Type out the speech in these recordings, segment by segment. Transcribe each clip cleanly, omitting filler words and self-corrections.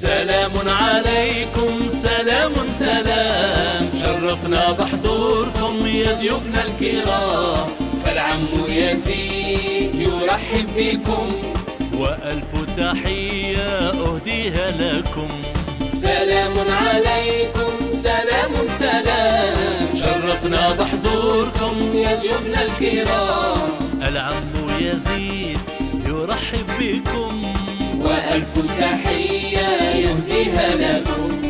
سلام عليكم سلام سلام، شرفنا بحضوركم يا ضيوفنا الكرام، فالعم يزيد يرحب بكم وألف تحية أهديها لكم. سلام عليكم سلام سلام، شرفنا بحضوركم يا ضيوفنا الكرام، العم يزيد يرحب بكم وألف تحية يهديها لكم.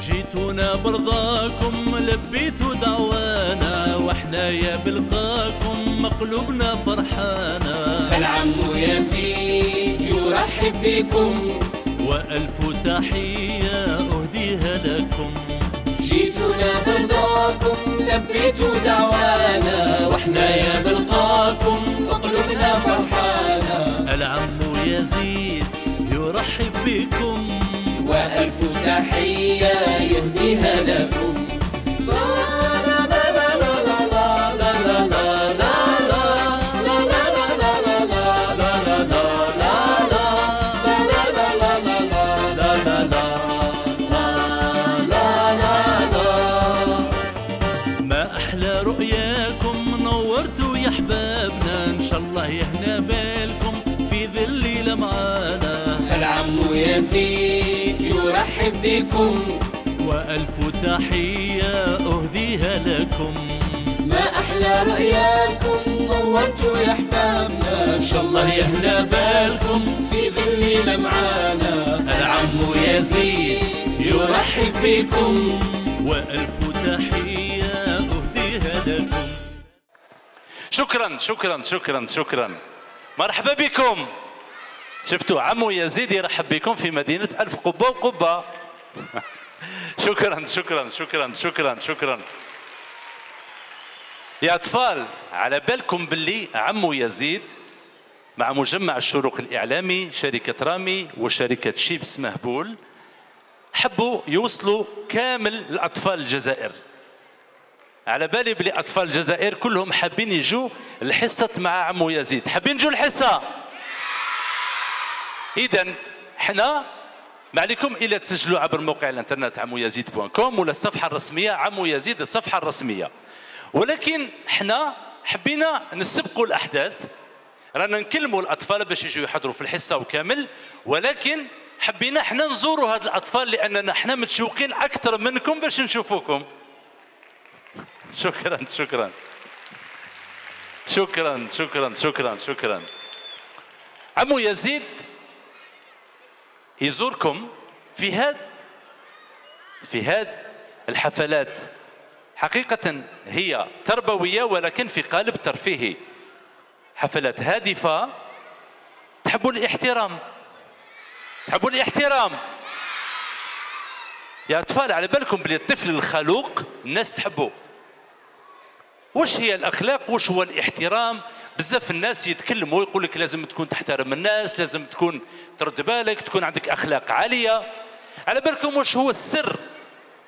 جيتونا برضاكم لبيتوا دعوانا، واحنا يا بلقاكم مقلوبنا فرحانا، فالعم يزيد يرحب بكم وألف تحية أهديها لكم. جيتونا برضاكم لبيتوا دعوانا، واحنا يا بلقاكم مقلوبنا فرحانا، العم يزيد يرحب بكم وألف تحية يهديها لكم. ما أحلى رؤياكم، نورتوا يا أحبابنا، إن شاء الله يهنا بالكم في ذي الليلة معانا، فالعم يزيد يرحب بكم وألف تحية أهديها لكم. ما أحلى رؤياكم، نورتوا يا أحبابنا، إن شاء الله يهنا بالكم في ذي الليلة معانا، العم يزيد يرحب بكم وألف تحية أهديها لكم. شكرا شكرا شكرا شكرا، مرحبا بكم. شفتوا عمو يزيد يرحب بكم في مدينة ألف قبة وقبة. شكرا شكرا شكرا شكرا شكرا يا أطفال. على بالكم باللي عمو يزيد مع مجمع الشروق الإعلامي شركة رامي وشركة شيبس مهبول حبوا يوصلوا كامل الأطفال الجزائر. على بالي بلي أطفال الجزائر كلهم حابين يجوا الحصة مع عمو يزيد، حابين يجوا الحصة. إذن حنا ما عليكم إلا تسجلوا عبر موقع الانترنت عمو يزيد .com ولا الصفحة الرسمية عمو يزيد الصفحة الرسمية. ولكن حنا حبينا نسبقوا الأحداث، رانا نكلموا الأطفال باش يجوا يحضروا في الحصة وكامل، ولكن حبينا حنا نزوروا هاد الأطفال لأننا حنا متشوقين أكثر منكم باش نشوفوكم. شكرا شكرا شكرا شكرا شكرا شكرا. عمو يزيد يزوركم في هاد الحفلات، حقيقة هي تربوية ولكن في قالب ترفيهي، حفلات هادفة. تحبوا الاحترام، تحبوا الاحترام يا أطفال. على بالكم بلي الطفل الخلوق الناس تحبه. وش هي الأخلاق؟ وش هو الاحترام؟ بزاف الناس يتكلموا يقول لك لازم تكون تحترم الناس، لازم تكون ترد بالك، تكون عندك أخلاق عالية. على بالكم وش هو السر؟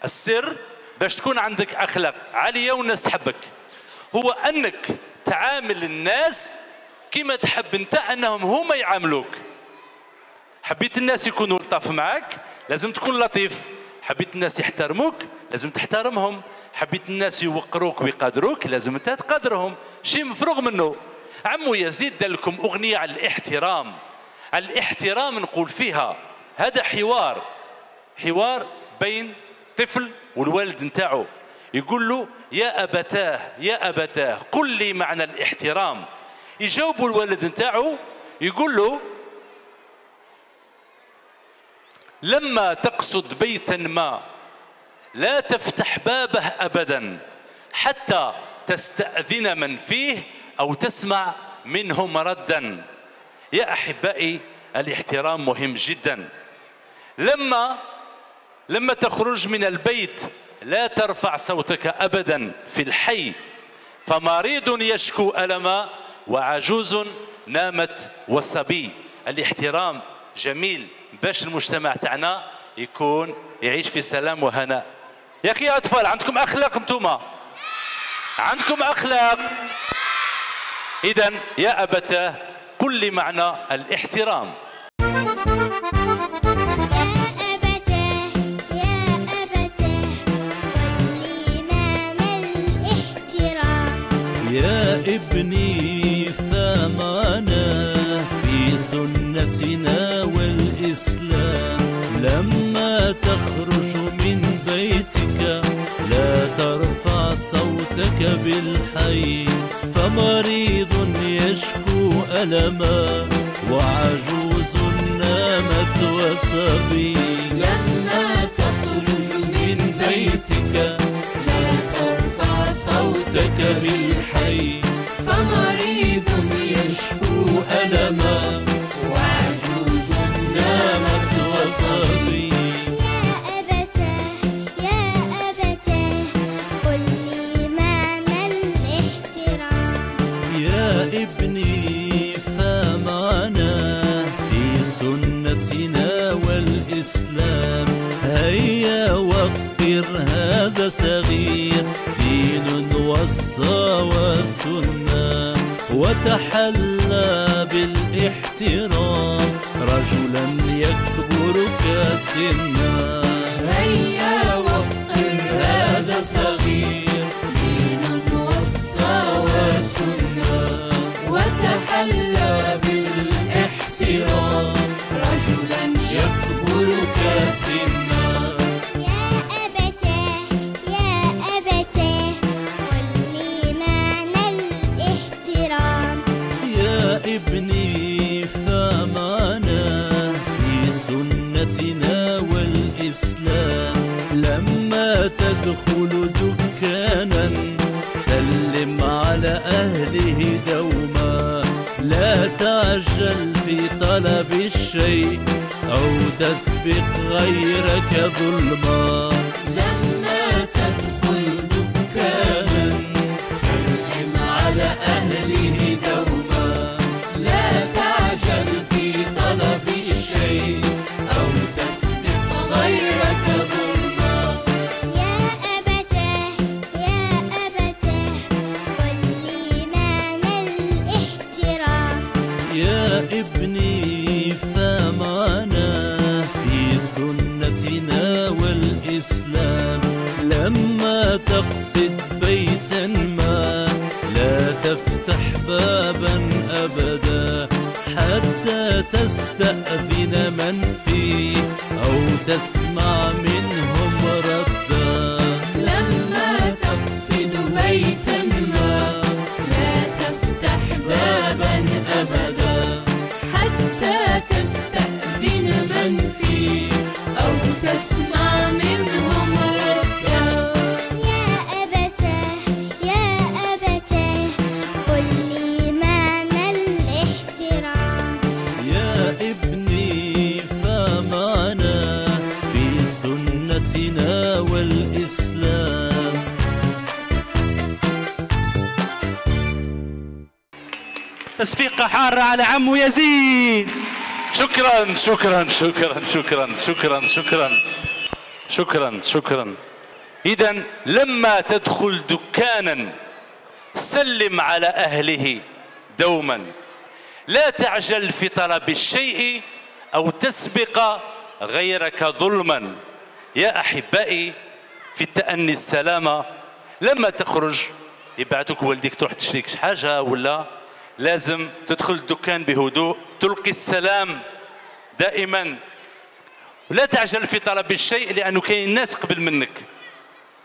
السر باش تكون عندك أخلاق عالية والناس تحبك هو أنك تعامل الناس كما تحب أنت أنهم هما يعاملوك. حبيت الناس يكونوا لطاف معك لازم تكون لطيف، حبيت الناس يحترموك لازم تحترمهم، حبيت الناس يوقروك ويقدروك لازم انت تقدرهم، شيء مفروغ منه. عمو يزيد دالكم أغنية على الاحترام، على الاحترام نقول فيها هذا حوار بين طفل والوالد نتاعو، يقول له يا أبتاه قل لي معنى الاحترام. يجاوبه الوالد نتاعو يقول له لما تقصد بيتا ما لا تفتح بابه أبدا حتى تستأذن من فيه أو تسمع منهم ردا. يا أحبائي الاحترام مهم جدا. لما تخرج من البيت لا ترفع صوتك أبدا في الحي، فمريض يشكو ألما وعجوز نامت وصبي. الاحترام جميل. باش المجتمع تاعنا يكون يعيش في سلام وهناء. يا اخي اطفال عندكم اخلاق؟ انتم عندكم اخلاق؟ اذا يا ابتاه كل معنى الاحترام. يا ابني فمعنا في سنتنا والإسلام، لما تخرج من بيتك لا ترفع صوتك بالحي، فمريض يشكو ألما وعجوز نامت وصبي. لما تخرج من بيتك لا ترفع صوتك بالحي، فمريض يشكو ألما وعجوز نامت وصبي. يا أبتاه يا أبتاه قل لي معنى الاحترام. يا ابني فمعنا في سنتنا والإسلام، هيا وقر هذا صغير دين وصى وسنة، وتحلى بالاحترام رجلا يكبر كسنا. هيا وقر هذا صغير دين وصى وسنة، وتحلى بالاحترام رجلا يكبر كسنا. ابني فمعنا في سنتنا والإسلام، لما تدخل دكانا سلم على أهله دوما، لا تعجل في طلب الشيء أو تسبق غيرك ظلما. لما تدخل دكانا سلم على أهله دوما، ابني فمعنا في سنتنا والإسلام، لما تقصد بيتا ما لا تفتح بابا أبدا حتى تستأذن من فيه أو تسمع منهم ردا. لما تقصد بيتا ما لا تفتح بابا أبدا تستأذن من فيه أو تسمع منهم ردا. يا أبتاه يا أبتاه قل لي معنى الاحترام. يا ابني فمعنا في سنتنا والإسلام. تسبيقة حارة على عمو يزيد. شكرا شكرا شكرا شكرا شكرا شكرا شكرا شكرا. إذا لما تدخل دكانا سلم على أهله دوما، لا تعجل في طلب الشيء أو تسبق غيرك ظلما. يا أحبائي في التأني السلامة، لما تخرج يبعتك والديك تروح تشريك حاجة ولا لازم تدخل الدكان بهدوء، تلقي السلام دائما، ولا تعجل في طلب الشيء لأنه كاين ناس قبل منك.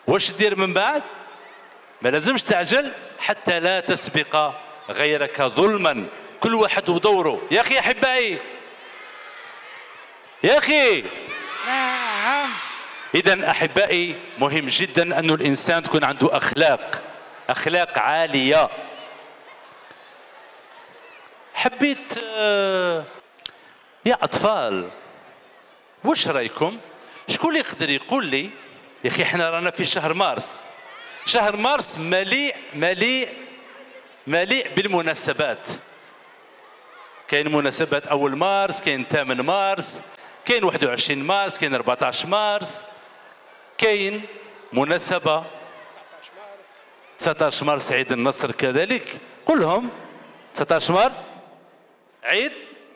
واش دير من بعد؟ ما لازمش تعجل حتى لا تسبق غيرك ظلما، كل واحد ودوره. يا أخي أحبائي يا أخي. نعم. إذا أحبائي مهم جدا أنه الإنسان تكون عنده أخلاق، أخلاق عالية. حبيت يا أطفال واش رأيكم؟ شكون يقدر يقول لي يا أخي حنا رانا في شهر مارس، شهر مارس مليء مليء مليء بالمناسبات، كاين مناسبات أول مارس، كاين 8 مارس، كاين 21 مارس، كاين 14 مارس، كاين مناسبة 19 مارس عيد النصر كذلك. كلهم 19 مارس عيد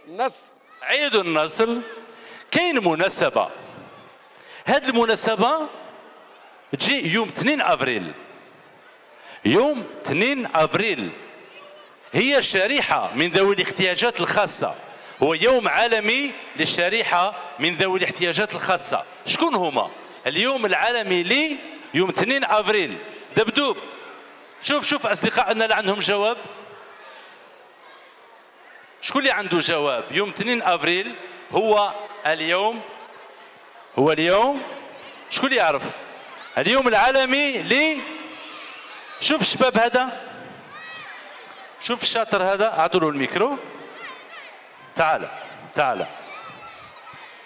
النصر، عيد النصر. كاين مناسبة، هذه المناسبة تجي يوم 2 أفريل، يوم 2 أفريل هي شريحة من ذوي الاحتياجات الخاصة، هو يوم عالمي للشريحة من ذوي الاحتياجات الخاصة. شكون هما؟ اليوم العالمي لي يوم 2 أفريل. دبدوب شوف أصدقائنا اللي عندهم جواب، شكون اللي عنده جواب؟ يوم 2 أفريل هو اليوم شكون اللي يعرف؟ اليوم العالمي لي، شوف الشباب هذا، شوف الشاطر هذا، عطوا له الميكرو. تعال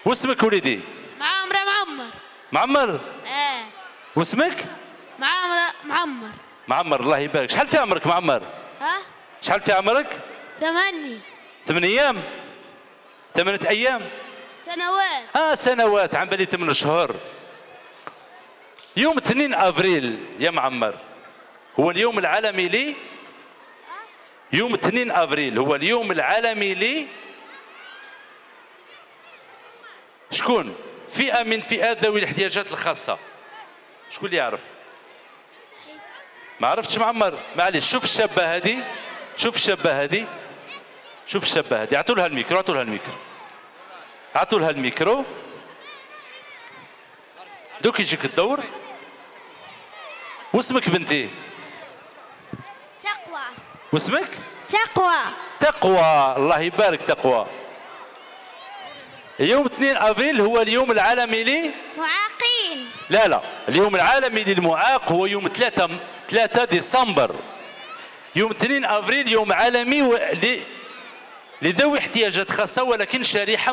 واسمك وليدي؟ معمر. اه واسمك؟ معمر. الله يبارك. شحال في عمرك معمر؟ شحال في عمرك؟ 8 ايام، 8 ايام، سنوات. سنوات، عم بالي 8 شهور. يوم 2 افريل يا معمر هو اليوم العالمي لي، يوم 2 افريل هو اليوم العالمي لي شكون؟ فئة من فئات ذوي الاحتياجات الخاصة. شكون اللي يعرف؟ ما عرفتش معمر؟ معليش، شوف الشابة هذه، عطولها الميكرو دوك يجيك الدور. واسمك بنتي؟ تقوى. واسمك؟ تقوى. الله يبارك تقوى. يوم 2 أفريل هو اليوم العالمي للمعاقين. لا، اليوم العالمي للمعاق هو يوم 3 ديسمبر. يوم 2 أفريل يوم عالمي لذوي احتياجات خاصة، ولكن شريحة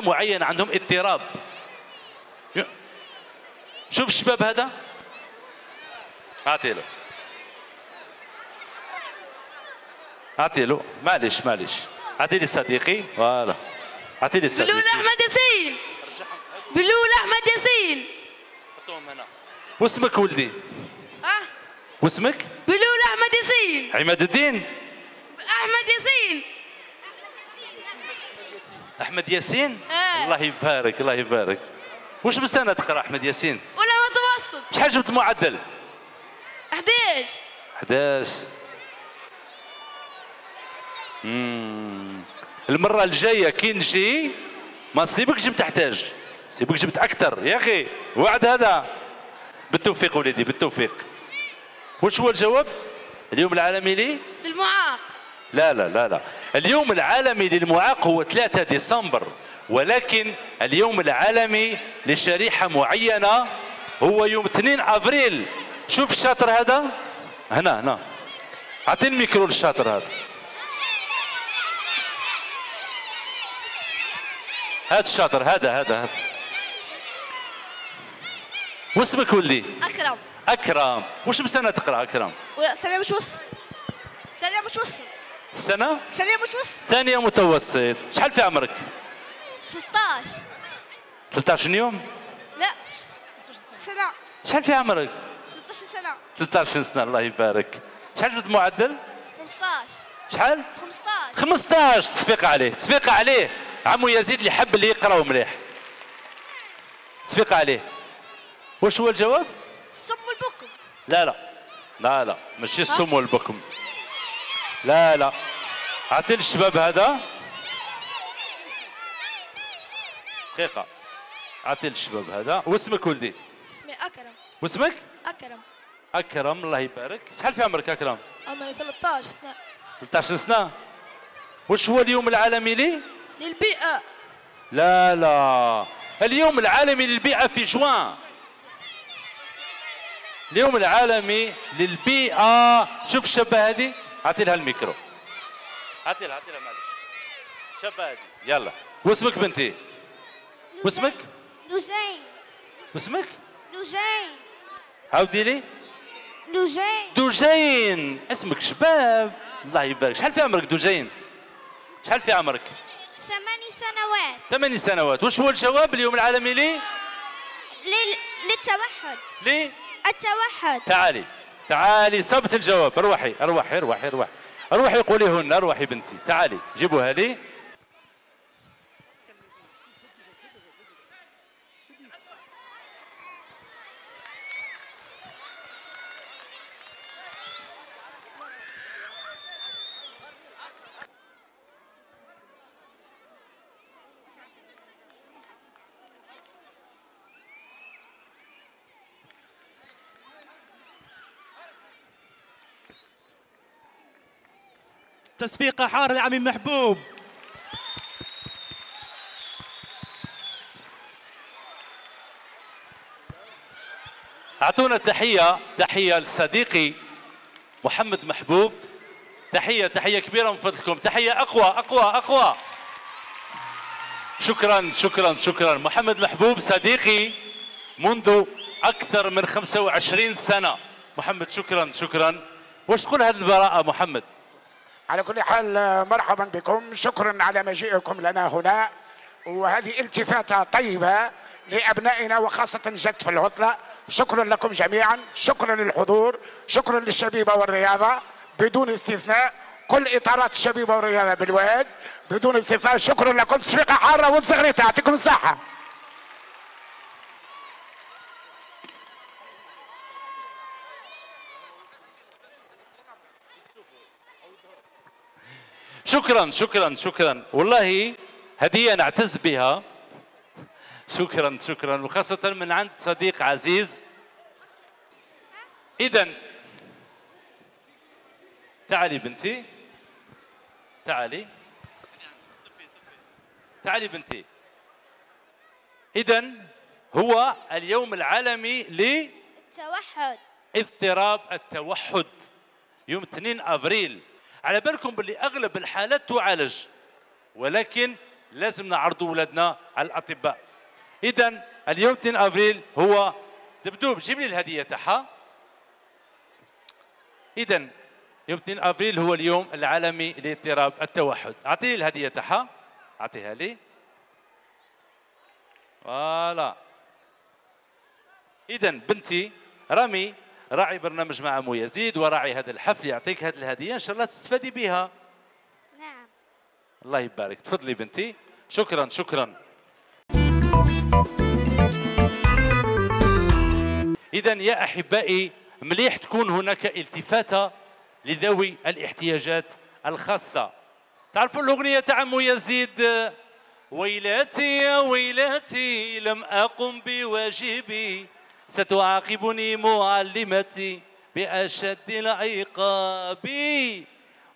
معينة عندهم اضطراب. شوف الشباب هذا، اعطيله معليش، اعطيني صديقي، فوالا اعطيني صديقي بلول احمد ياسين. حطوهم هنا. واسمك ولدي؟ واسمك؟ بلول احمد ياسين. احمد ياسين. الله يبارك. واش من سنه تقرا احمد ياسين؟ ولا متوسط. شحال جبت المعدل؟ 11. المره الجايه كي نجي ما نسيبكش بتحتاج، نسيبك جبت اكثر يا اخي، وعد هذا. بالتوفيق وليدي، بالتوفيق. واش هو الجواب؟ اليوم العالمي للمعاق. لا، اليوم العالمي للمعاق هو 3 ديسمبر، ولكن اليوم العالمي لشريحه معينه هو يوم 2 افريل. شوف الشاطر هذا هنا، اعطيني الميكرو للشاطر هذا. هذا الشاطر هذا. واسمك ولدي؟ أكرم. واش من سنة تقرأ أكرم؟ سنة متوسط. ثانية متوسط. شحال في عمرك؟ 13 يوم؟ لا، سنة. شحال في عمرك؟ 13 سنة. الله يبارك. شحال جبت معدل؟ 15. شحال؟ 15. تصفيق عليه عمو يزيد اللي حب اللي يقراو مليح. تصفيق عليه. واش هو الجواب؟ السم والبكم. لا، ماشي السم والبكم. لا، عطي للشباب هذا دقيقة، عطي للشباب هذا. واسمك ولدي؟ اسمي أكرم. واسمك؟ أكرم. الله يبارك. شحال في عمرك أكرم؟ عمري 13 سنة. واش هو اليوم العالمي لي؟ للبيئة. لا، اليوم العالمي للبيئة في جوان. اليوم العالمي للبيئة. شوف الشابة هذه، عطيلها الميكرو، عطيلها معلش. الشابة هذه يلا. واسمك بنتي؟ واسمك؟ نجاي. واسمك؟ نجاي. عاودي لي. دوجين. اسمك شباب. الله يبارك. شحال في عمرك دوجين؟ 12 8 سنوات. 8 سنوات. وش هو الجواب؟ اليوم العالمي ليه؟ للتوحد. ليه؟ التوحد. تعالي تعالي صبت الجواب. اروحي اروحي اروحي اروحي اروحي قولي هن. اروحي بنتي تعالي جيبوها لي. تصفيقة حارة لعميم محبوب. أعطونا تحية، تحية لصديقي محمد محبوب. تحية، تحية كبيرة من فضلكم، تحية أقوى أقوى أقوى. شكرا شكرا شكرا. محمد محبوب صديقي منذ أكثر من 25 سنة. محمد شكرا شكرا. واش تقول هذه البراءة محمد؟ على كل حال مرحبا بكم، شكرا على مجيئكم لنا هنا، وهذه التفاتة طيبة لأبنائنا وخاصة جد في العطلة. شكرا لكم جميعا، شكرا للحضور، شكرا للشبيبة والرياضة بدون استثناء، كل إطارات الشبيبة والرياضة بالواد بدون استثناء. شكرا لكم. تشفيقة حارة ومزغريتة، يعطيكم الصحة. شكرا شكرا شكرا. والله هدية نعتز بها. شكرا شكرا، وخاصة من عند صديق عزيز. إذا تعالي بنتي، تعالي تعالي بنتي. إذا هو اليوم العالمي للتوحد، اضطراب التوحد، يوم 2 أبريل. على بالكم باللي اغلب الحالات تعالج، ولكن لازم نعرضوا ولادنا على الاطباء. اذا اليوم 2 ابريل هو دبدوب. جيب لي الهديه تاعها. اذا يوم 2 ابريل هو اليوم العالمي لاضطراب التوحد. اعطيني الهديه تاعها، اعطيها لي. فوالا. اذا بنتي رامي راعي برنامج مع أمو يزيد وراعي هذا الحفل، يعطيك هذه الهدية إن شاء الله تستفادي بها. نعم. الله يبارك، تفضلي بنتي. شكرا شكرا. إذا يا أحبائي مليح تكون هناك التفاتة لذوي الاحتياجات الخاصة. تعرفوا الأغنية تاع أمو يزيد؟ ويلاتي يا ويلاتي لم أقم بواجبي، ستعاقبني معلمتي بأشد العقاب.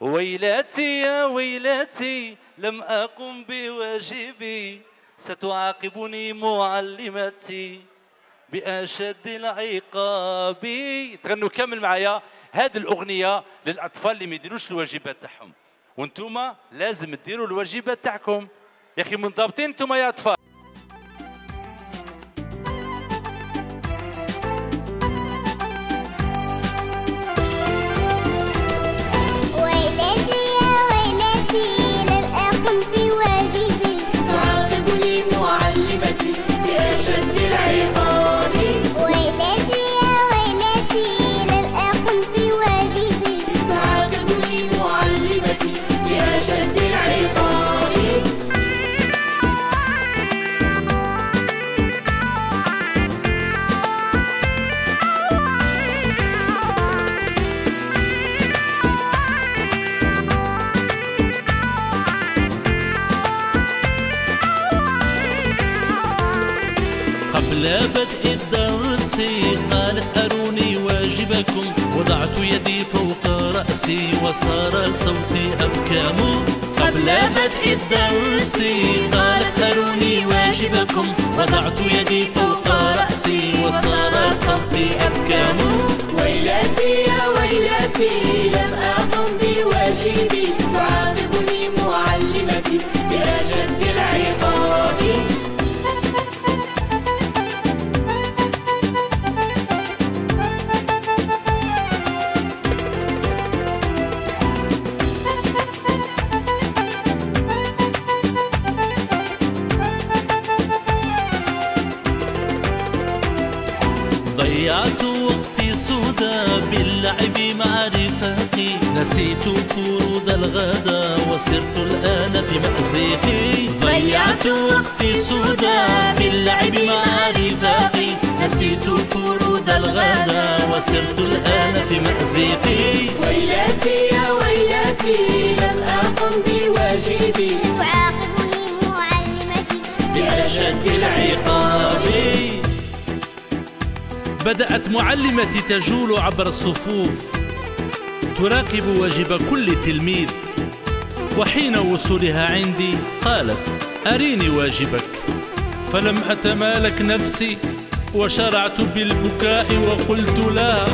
ويلاتي يا ويلاتي لم أقم بواجبي، ستعاقبني معلمتي بأشد العقاب. تغنوا كامل معايا هذه الأغنية للأطفال اللي ما يديروش الواجبات تاعهم، وانتوما لازم تديروا الواجبات تاعكم. يا أخي منضبطين انتوما يا أطفال؟ وضعت يدي فوق رأسي وصار صوتي أبكم. قبل بدء الدرس قالت أروني واجبكم، وضعت يدي فوق رأسي وصار صوتي أبكم. ويلاتي يا ويلاتي لم أقم بواجبي، ستعاقبني معلمتي بأشد العقاب. الهدى باللعب معرفتي، نسيت فروض الغدا وصرت الآن في مأزقي، ضيعت وقتي سدى في اللعب معرفتي، نسيت فروض الغدا وصرت الآن في مأزقي، ويلتي يا ويلتي لم أقم بواجبي، تعاقبني معلمتي بأشد العقاب. بدأت معلمتي تجول عبر الصفوف تراقب واجب كل تلميذ، وحين وصولها عندي قالت أريني واجبك، فلم أتمالك نفسي وشرعت بالبكاء وقلت لها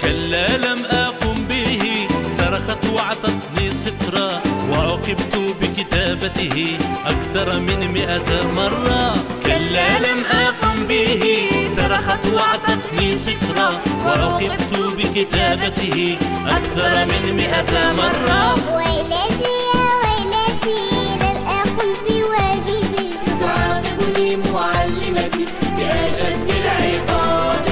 كلا لم أقم به، صرخت وعطتني صفرا وعوقبت بكتابته أكثر من 100 مرة. كلا لم أقم به، صرخت وعطتني صفرا وعوقبت بكتابته أكثر من 100 مرة. ويلتي يا ويلتي لم أقم بواجبي، ستعاقبني معلمتي بأشد العقاب.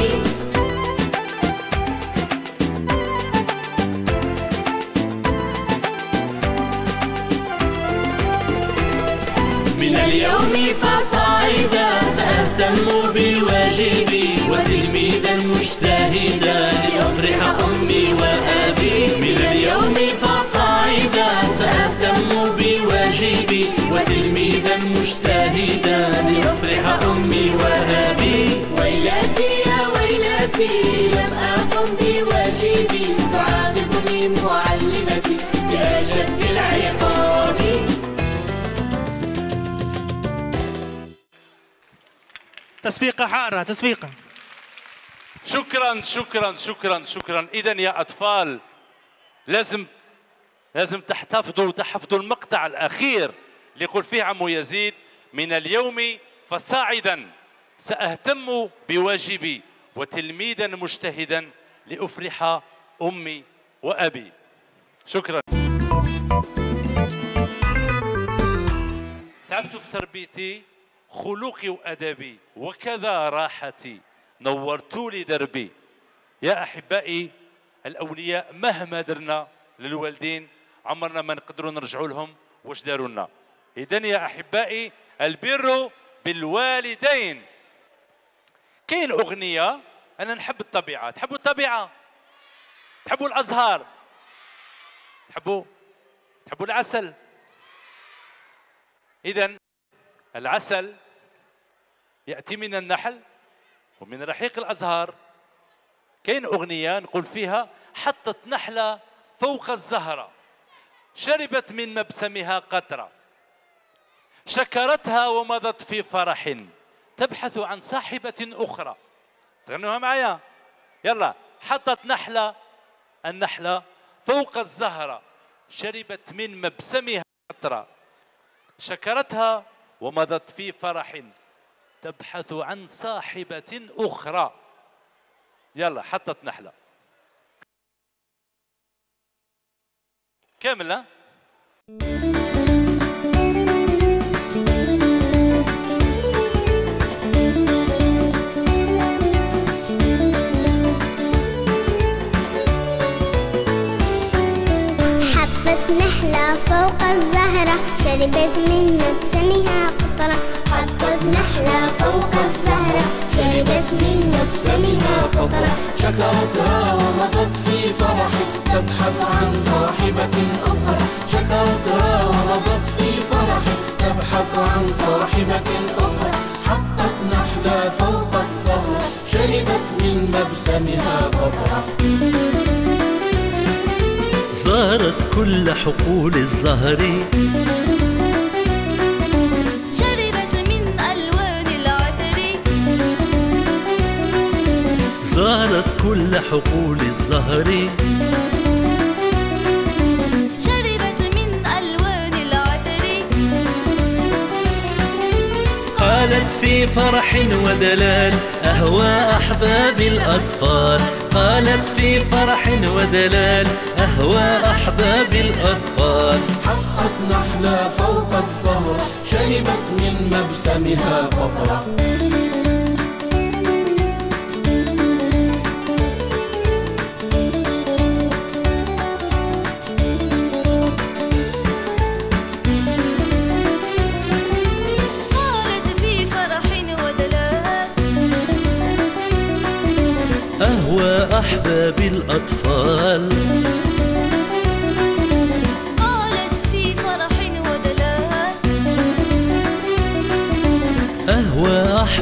من اليوم فصاعدا سأهتم بواجبي، وتلميذا مجتهدا لأفرح أمي وأبي. من اليوم فصاعدا سأهتم بواجبي، وتلميذا مجتهدا لأفرح أمي وأبي. ويلتي يا ويلتي لم أقم بواجبي، ستعاقبني معلمتي بأشد العقاب. تسبيقة حارة، تسبيقة. شكرا شكرا شكرا شكرا. إذا يا أطفال لازم تحفظوا المقطع الأخير اللي يقول فيه عمو يزيد: من اليوم فصاعدا سأهتم بواجبي، وتلميذا مجتهدا لأفرح أمي وأبي. شكرا. تعبت في تربيتي، خلقي وأدبي، وكذا راحتي، نورت لي دربي. يا أحبائي الأولياء، مهما درنا للوالدين عمرنا ما نقدروا نرجعوا لهم واش داروا لنا. إذن يا أحبائي، البر بالوالدين. كاين أغنية، أنا نحب الطبيعة، تحبوا الطبيعة؟ تحبوا الأزهار؟ تحبوا العسل؟ إذن العسل يأتي من النحل ومن رحيق الأزهار. كاين أغنية نقول فيها: حطت نحلة فوق الزهرة، شربت من مبسمها قطرة، شكرتها ومضت في فرح، تبحث عن صاحبة أخرى. تغنوها معايا، يلا. حطت نحلة، النحلة فوق الزهرة، شربت من مبسمها قطرة، شكرتها ومضت في فرح، تبحث عن صاحبة أخرى. يلا، حطت نحلة كاملة. حطت نحلة فوق الزهرة، شربت من مبسمها قطرة. حطت نحلة فوق الزهرة، شربت من مبسمها قطرة، شكرتها ومضت في فرح، تبحث عن صاحبة أخرى. شكرتها ومضت في فرح، تبحث عن صاحبة أخرى. حطت نحلة فوق الزهرة، شربت من مبسمها قطرة. زارت كل حقول الزهر، زارت كل حقول الزهر، شربت من ألوان العطر. قالت في فرح ودلال: أهوى أحباب الأطفال. قالت في فرح ودلال: أهوى أحباب الأطفال. حطت نحلة فوق الزهرة، شربت من مبسمها قطرة.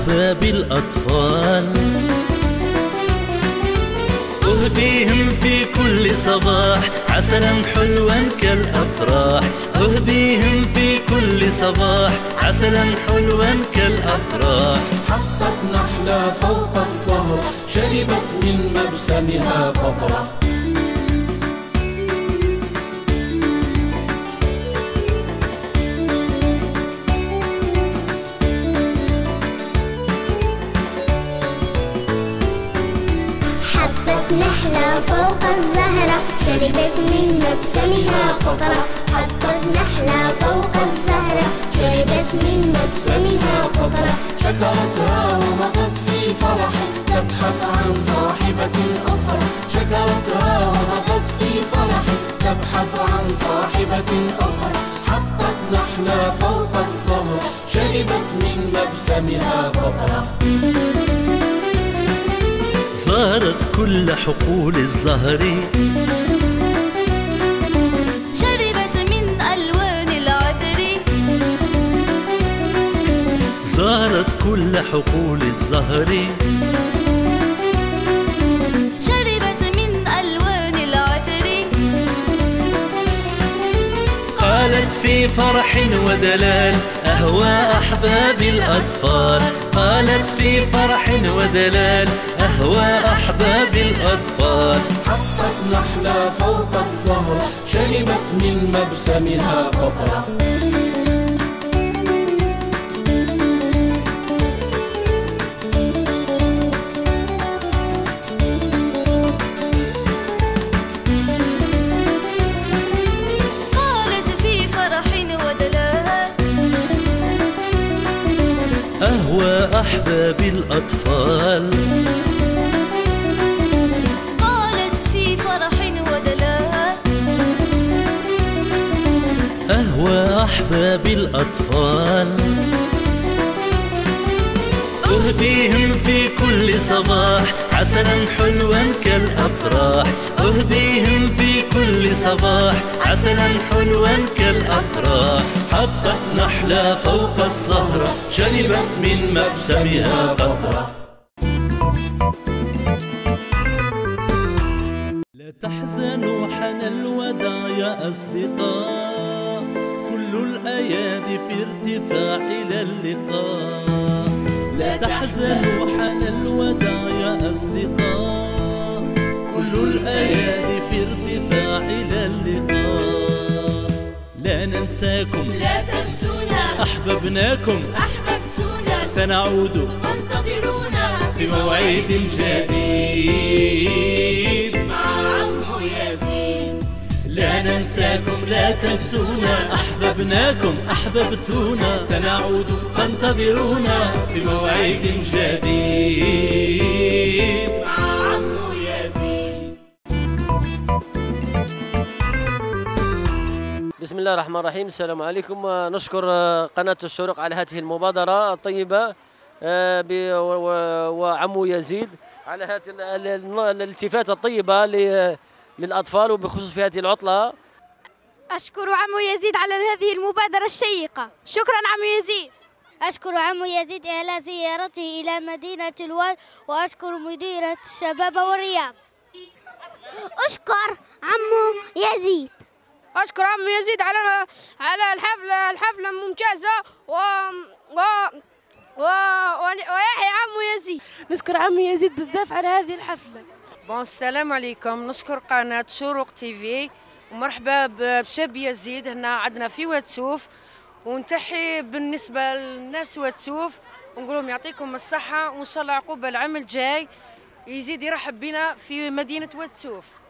باب الأطفال، أهديهم في كل صباح عسلا حلوا كالأفراح، أهديهم في كل صباح عسلا حلوا كالأفراح. حطت نحلة فوق الزهرة شربت من مجسمها قطرة. نحلة فوق الزهرة شربت من مبسمها قطرة. حطت نحلة فوق الزهرة شربت من مبسمها قطرة. شكرتها ومضت في فرح تبحث عن صاحبة أخرى. شكرتها ومضت في فرح تبحث عن صاحبة أخرى. حطت نحلة فوق الزهرة شربت من مبسمها قطرة. زارت كل حقول الزهر شربت من ألوان العطر. زارت كل حقول الزهر شربت من ألوان العطر. قالت في فرح ودلال أهوى أحباب الأطفال. قالت في فرح ودلال أهوى أحباب الأطفال. حطت نحلة فوق الزهرة شربت من مبسمها قطرة. أهوى أحباب الأطفال. قالت في فرح ودلال. أهوى أحباب الأطفال. أهديهم في كل صباح عسلا حلوا كالأفراح. أهديهم في كل صباح عسلا حلوا كالأفراح. حطت نحلة فوق الزهرة شربت من مبسمها قطرة. لا تحزنوا حنى الوداع يا أصدقاء، كل الأيادي في ارتفاع إلى اللقاء. لا تحزنوا حنى الوداع يا أصدقاء، كل الأيادي في ارتفاع إلى اللقاء. لا ننساكم لا تنسونا، أحببناكم أحببتونا، سنعود فانتظرونا في موعد جديد مع عمو يزيد. لا ننساكم لا تنسونا، أحببناكم أحببتونا، سنعود فانتظرونا في موعد جديد مع عمو يزيد. بسم الله الرحمن الرحيم. السلام عليكم. نشكر قناة الشروق على هذه المبادرة الطيبة وعمو يزيد على هذه الالتفاتة الطيبة للأطفال وبخصوص في هذه العطلة. أشكر عمو يزيد على هذه المبادرة الشيقة. شكرا عمو يزيد. أشكر عمو يزيد على زيارته إلى مدينة الواد، وأشكر مديرة الشباب والرياض. أشكر عمو يزيد. أشكر عمو يزيد على الحفلة ممتازة ويحيى عمو يزيد. نشكر عمو يزيد بزاف على هذه الحفلة. بون السلام عليكم. نشكر قناة شروق تي في ومرحبا بشاب يزيد هنا عندنا في واد سوف، ونتحي بالنسبة للناس واد سوف ونقول لهم يعطيكم الصحة، وإن شاء الله عقوبة العام الجاي يزيد يرحب بنا في مدينة واد سوف.